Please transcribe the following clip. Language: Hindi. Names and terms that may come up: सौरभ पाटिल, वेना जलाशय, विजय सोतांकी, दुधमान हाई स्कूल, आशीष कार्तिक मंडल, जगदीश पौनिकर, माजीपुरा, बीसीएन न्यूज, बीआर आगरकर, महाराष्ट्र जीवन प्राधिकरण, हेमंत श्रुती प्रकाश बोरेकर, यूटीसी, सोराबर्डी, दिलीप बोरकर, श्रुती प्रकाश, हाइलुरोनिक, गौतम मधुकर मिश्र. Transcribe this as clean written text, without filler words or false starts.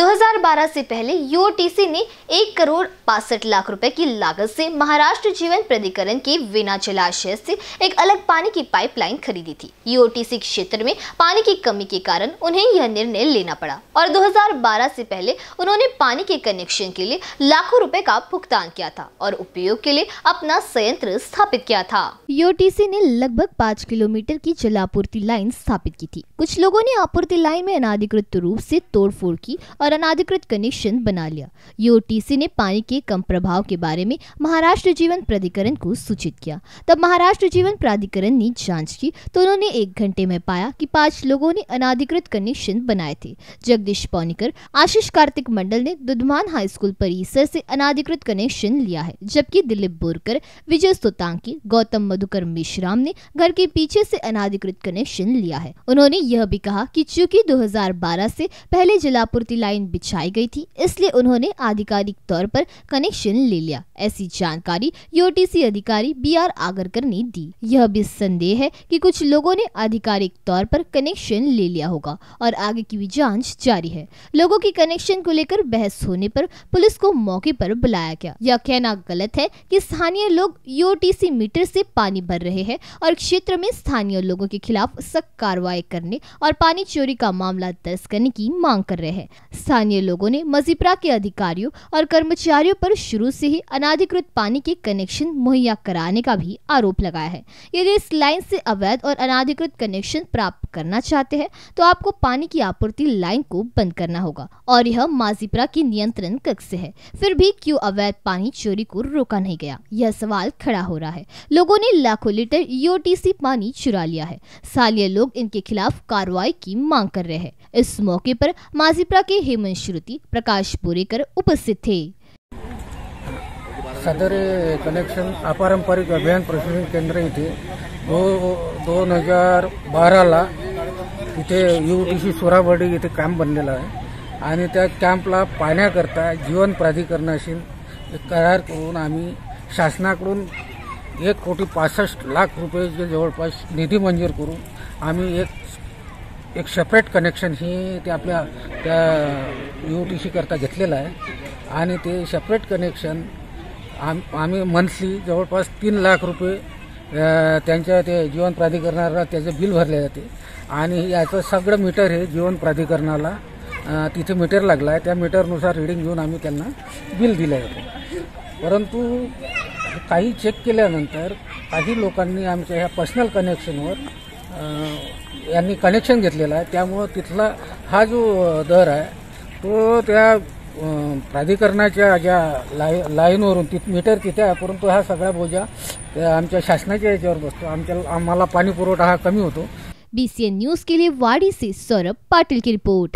2012 से पहले यूटीसी ने 1,62,00,000 रुपए की लागत से महाराष्ट्र जीवन प्राधिकरण के वेना जलाशय से एक अलग पानी की पाइपलाइन खरीदी थी। यूटीसी क्षेत्र में पानी की कमी के कारण उन्हें यह निर्णय लेना पड़ा और 2012 से पहले उन्होंने पानी के कनेक्शन के लिए लाखों रुपए का भुगतान किया था और उपयोग के लिए अपना संयंत्र स्थापित किया था। यूटीसी ने लगभग 5 किलोमीटर की जलापूर्ति लाइन स्थापित की थी। कुछ लोगों ने आपूर्ति लाइन में अनाधिकृत रूप से तोड़फोड़ की और अनाधिकृत कनेक्शन बना लिया। यूटीसी ने पानी के कम प्रभाव के बारे में महाराष्ट्र जीवन प्राधिकरण को सूचित किया। तब महाराष्ट्र जीवन प्राधिकरण ने जांच की तो उन्होंने 1 घंटे में पाया कि 5 लोगों ने अनाधिकृत कनेक्शन बनाए थे। जगदीश पौनिकर, आशीष कार्तिक मंडल ने दुधमान हाई स्कूल परिसर से अनाधिकृत कनेक्शन लिया है, जबकि दिलीप बोरकर, विजय सोतांकी, गौतम मधुकर मिश्र ने घर के पीछे से अनाधिकृत कनेक्शन लिया है। उन्होंने यह भी कहा कि चूंकि 2012 से पहले जलापूर्ति लाइन बिछाई गई थी, इसलिए उन्होंने आधिकारिक तौर पर कनेक्शन ले लिया। ऐसी जानकारी यूटीसी अधिकारी बीआर आगरकर ने दी। यह भी संदेह है कि कुछ लोगों ने आधिकारिक तौर पर कनेक्शन ले लिया होगा और आगे की भी जांच जारी है। लोगों की कनेक्शन को लेकर बहस होने पर पुलिस को मौके पर बुलाया गया। यह कहना गलत है कि स्थानीय लोग यूटीसी मीटर से पानी भर रहे हैं और क्षेत्र में स्थानीय लोगों के खिलाफ सख्त कार्रवाई करने और पानी चोरी का मामला दर्ज करने की मांग कर रहे हैं। स्थानीय लोगों ने माजीपुरा के अधिकारियों और कर्मचारियों पर शुरू से ही अनाधिकृत पानी के कनेक्शन मुहैया कराने का भी आरोप लगाया है। यदि इस लाइन से अवैध और अनाधिकृत कनेक्शन प्राप्त करना चाहते हैं तो आपको पानी की आपूर्ति लाइन को बंद करना होगा और यह माजीपुरा की नियंत्रण कक्ष से है। फिर भी क्यों अवैध पानी चोरी को रोका नहीं गया, यह सवाल खड़ा हो रहा है। लोगों ने लाखों लीटर यूटीसी पानी चुरा लिया है। स्थानीय लोग इनके खिलाफ कार्रवाई की मांग कर रहे हैं। इस मौके पर माजीपुरा के हेमंत श्रुती प्रकाश बोरेकर उपस्थित थे। सदर कनेक्शन अपारंपरिक अभियान प्रशिक्षण केंद्र इथे 2012ला इथे यूटीसी सोराबर्डी इथे कॅम्प बनलेला आहे आणि त्या कॅम्पला पाण्याकरता जीवन प्राधिकरणाशी करार करून आम्ही शासनाकडून 1,65,00,000 रुपये जवळपास निधी मंजूर करून आम्ही एक सेपरेट कनेक्शन ही ते आपल्या त्या यूटीसी करता घेतलेला आहे आणि ते सेपरेट कनेक्शन आम्ही मंथली जवळपास 3,00,000 रुपये त्यांच्या ते जीवन प्राधिकरणाला त्याचे बिल भरले जाते आणि याचं सगळं मीटर हे जीवन प्राधिकरणाला तिथे मीटर लागला आहे, त्या मीटरनुसार रीडिंग घेऊन आम्ही त्यांना बिल दिलं जातं। परंतु काही चेक केल्यानंतर काही लोकांनी आमच्या ह्या पर्सनल कनेक्शनवर यांनी कनेक्शन घेतलेलं आहे, त्यामुळे तिथला हा जो दर आहे तो त्या प्राधिकरणाच्या ज्या लाईनवरून मीटर तिथे आहे, परंतु हा सगळा बोजा आमच्या शासनाच्या याच्यावर बसतो। आम्हाला पाणी पुरवठा हा कमी होतो। बीसीएन न्यूज के लिए वाड़ी से सौरभ पाटिल की रिपोर्ट।